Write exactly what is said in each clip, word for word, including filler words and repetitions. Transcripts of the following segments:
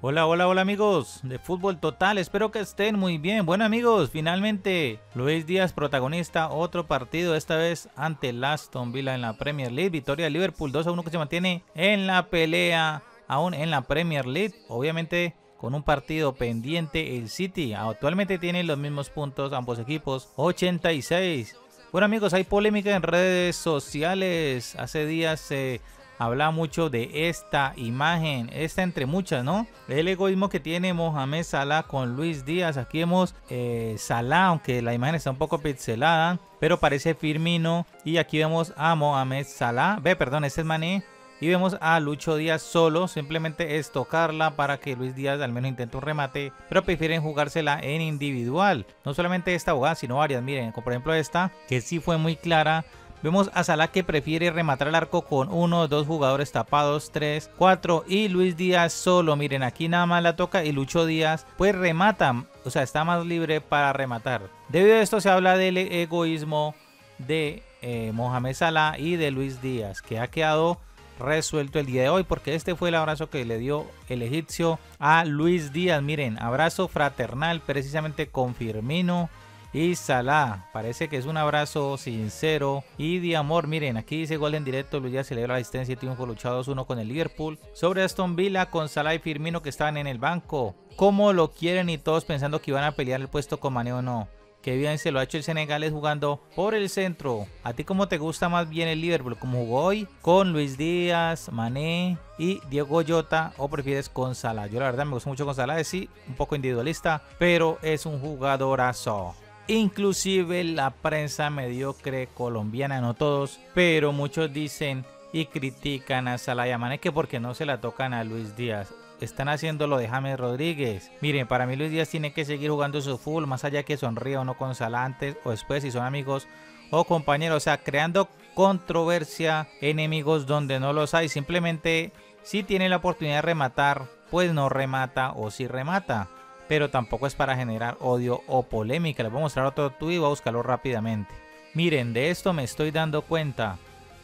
Hola, hola, hola amigos de Fútbol Total, espero que estén muy bien. Bueno amigos, finalmente Luis Díaz protagonista otro partido, esta vez ante el Aston Villa en la Premier League. Victoria de Liverpool dos a uno que se mantiene en la pelea, aún en la Premier League. Obviamente con un partido pendiente el City, actualmente tienen los mismos puntos ambos equipos, ochenta y seis. Bueno amigos, hay polémica en redes sociales, hace días se... Eh, habla mucho de esta imagen, esta entre muchas, ¿no? El egoísmo que tiene Mohamed Salah con Luis Díaz. Aquí vemos eh, Salah, aunque la imagen está un poco pixelada, pero parece Firmino. Y aquí vemos a Mohamed Salah, ve, perdón, este es Mané. Y vemos a Lucho Díaz solo, simplemente es tocarla para que Luis Díaz al menos intente un remate, pero prefieren jugársela en individual. No solamente esta jugada, sino varias, miren, como por ejemplo esta, que sí fue muy clara. Vemos a Salah que prefiere rematar el arco con uno, dos jugadores tapados, tres, cuatro y Luis Díaz solo. Miren, aquí nada más la toca y Lucho Díaz pues remata, o sea, está más libre para rematar. Debido a esto se habla del egoísmo de eh, Mohamed Salah y de Luis Díaz, que ha quedado resuelto el día de hoy, porque este fue el abrazo que le dio el egipcio a Luis Díaz. Miren, abrazo fraternal precisamente con Firmino y Salah, parece que es un abrazo sincero y de amor. Miren, aquí dice gol en directo, Luis Díaz celebra la asistencia y triunfo, luchado dos uno con el Liverpool sobre Aston Villa, con Salah y Firmino que estaban en el banco, como lo quieren y todos pensando que iban a pelear el puesto con Mané o no. Que bien se lo ha hecho el senegalés jugando por el centro. ¿A ti cómo te gusta más bien el Liverpool? ¿Como jugó hoy? ¿Con Luis Díaz, Mané y Diego Jota? ¿O prefieres con Salah? Yo la verdad me gusta mucho con Salah, sí, un poco individualista, pero es un jugadorazo. Inclusive la prensa mediocre colombiana, no todos, pero muchos dicen y critican a Salah y a Mané que porque no se la tocan a Luis Díaz. Están haciendo lo de James Rodríguez. Miren, para mí Luis Díaz tiene que seguir jugando su fútbol, más allá que sonríe o no con Salah antes o después, si son amigos o compañeros, o sea, creando controversia, enemigos donde no los hay. Simplemente si tiene la oportunidad de rematar, pues no remata, o si remata, pero tampoco es para generar odio o polémica. Les voy a mostrar otro tweet, voy a buscarlo rápidamente. Miren, de esto me estoy dando cuenta.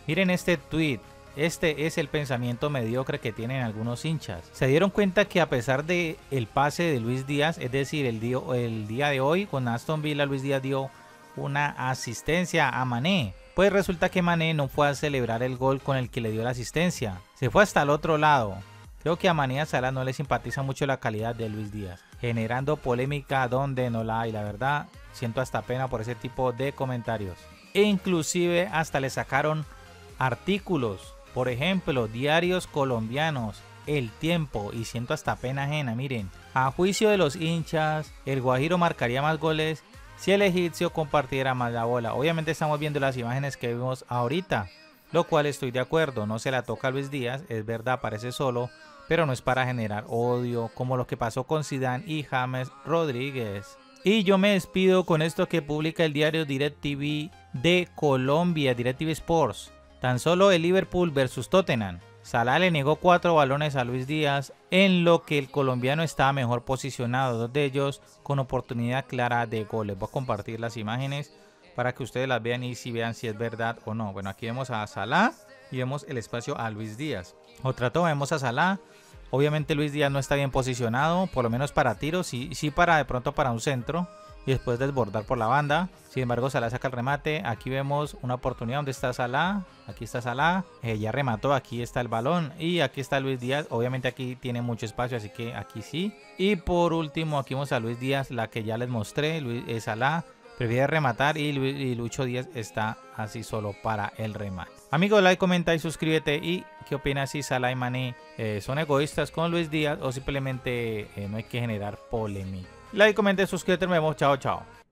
Miren este tweet. Este es el pensamiento mediocre que tienen algunos hinchas. Se dieron cuenta que a pesar de el pase de Luis Díaz, es decir, el día, el día de hoy con Aston Villa, Luis Díaz dio una asistencia a Mané. Pues resulta que Mané no fue a celebrar el gol con el que le dio la asistencia. Se fue hasta el otro lado. Creo que a Mané y a Salah no le simpatiza mucho la calidad de Luis Díaz, generando polémica donde no la hay. La verdad, siento hasta pena por ese tipo de comentarios. E inclusive hasta le sacaron artículos, por ejemplo, diarios colombianos, El Tiempo, y siento hasta pena ajena. Miren, a juicio de los hinchas, el guajiro marcaría más goles si el egipcio compartiera más la bola. Obviamente estamos viendo las imágenes que vimos ahorita, lo cual estoy de acuerdo, no se la toca a Luis Díaz, es verdad, parece solo, pero no es para generar odio, como lo que pasó con Zidane y James Rodríguez. Y yo me despido con esto que publica el diario DirecTV de Colombia, DirecTV Sports. Tan solo el Liverpool versus Tottenham. Salah le negó cuatro balones a Luis Díaz, en lo que el colombiano estaba mejor posicionado, dos de ellos con oportunidad clara de goles. Voy a compartir las imágenes para que ustedes las vean y si vean si es verdad o no. Bueno, aquí vemos a Salah y vemos el espacio a Luis Díaz. Otra toma, vemos a Salah. Obviamente Luis Díaz no está bien posicionado, por lo menos para tiros, sí, sí para de pronto para un centro y después desbordar por la banda. Sin embargo, Salah saca el remate. Aquí vemos una oportunidad donde está Salah. Aquí está Salah, eh, ya remató, aquí está el balón y aquí está Luis Díaz. Obviamente aquí tiene mucho espacio, así que aquí sí. Y por último, aquí vemos a Luis Díaz, la que ya les mostré, Luis, eh, Salah. Prefiere rematar y Lucho Díaz está así solo para el remate. Amigos, like, comenta y suscríbete. ¿Y qué opinas si Salah y Mané eh, son egoístas con Luis Díaz o simplemente eh, no hay que generar polémica? Like, comenta y suscríbete. Nos vemos. Chao, chao.